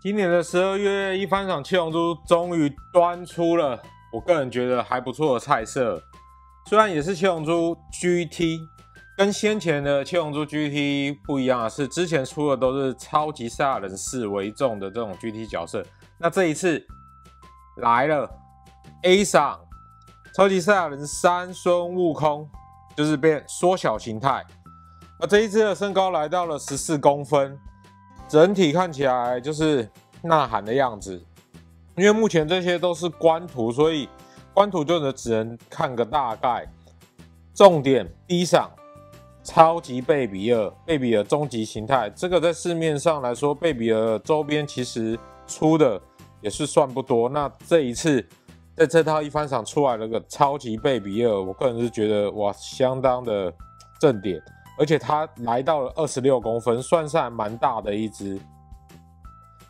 今年的12月一番赏七龙珠终于端出了我个人觉得还不错的菜色，虽然也是七龙珠 GT， 跟先前的七龙珠 GT 不一样的是，之前出的都是超级赛亚人4为重的这种 GT 角色，那这一次来了 A 赏超级赛亚人3孙悟空，就是变缩小形态，而这一次的身高来到了14公分。 整体看起来就是呐喊的样子，因为目前这些都是官图，所以官图就只能看个大概。重点 B 赏，超级贝比尔，贝比尔终极形态，这个在市面上来说，贝比尔周边其实出的也是算不多。那这一次在这套一番赏出来了个超级贝比尔，我个人是觉得哇，相当的正点。 而且它来到了26公分，算是还蛮大的一只。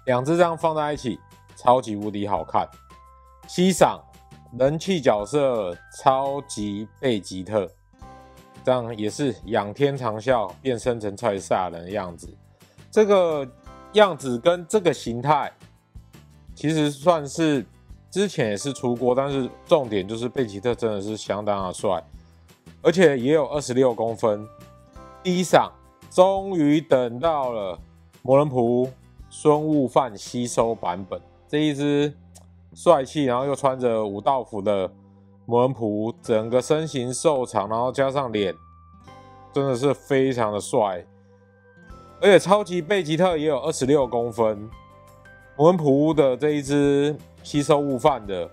两只这样放在一起，超级无敌好看。C 赏人气角色超级贝吉特，这样也是仰天长啸，变身成超级赛亚人的样子。这个样子跟这个形态，其实算是之前也是出过，但是重点就是贝吉特真的是相当的帅，而且也有26公分。 D 赏终于等到了魔人普孙悟饭吸收版本，这一只帅气，然后又穿着武道服的魔人普，整个身形瘦长，然后加上脸，真的是非常的帅。而且超级贝吉特也有26公分，魔人普的这一只吸收悟饭的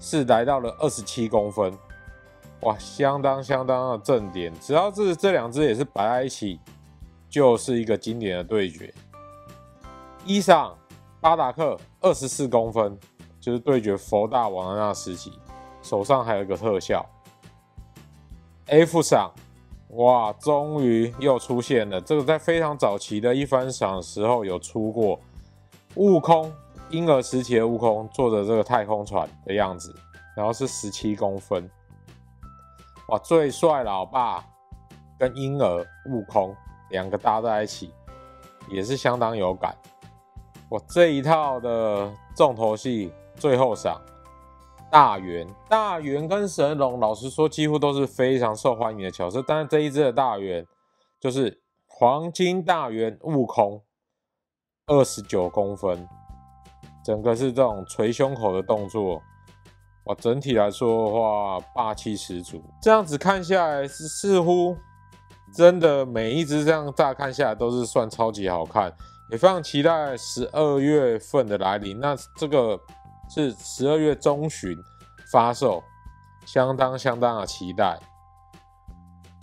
是来到了27公分。 哇，相当的正点，只要是这两只也是摆在一起，就是一个经典的对决。一上巴达克24公分，就是对决佛大王的那时期，手上还有一个特效。F 赏，哇，终于又出现了，这个在非常早期的一番赏的时候有出过，悟空婴儿时期的悟空坐着这个太空船的样子，然后是17公分。 哇，最帅老爸跟婴儿悟空两个搭在一起，也是相当有感。哇，这一套的重头戏最后赏大圆，大圆跟神龙，老实说几乎都是非常受欢迎的角色，但是这一只的大圆就是黄金大圆悟空，29公分，整个是这种捶胸口的动作。 哇，整体来说的话，霸气十足。这样子看下来，似乎真的每一只这样乍看下来都是算超级好看，也非常期待12月份的来临。那这个是12月中旬发售，相当的期待。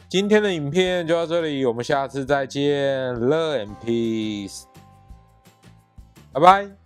今天的影片就到这里，我们下次再见，Love and Peace， 拜拜。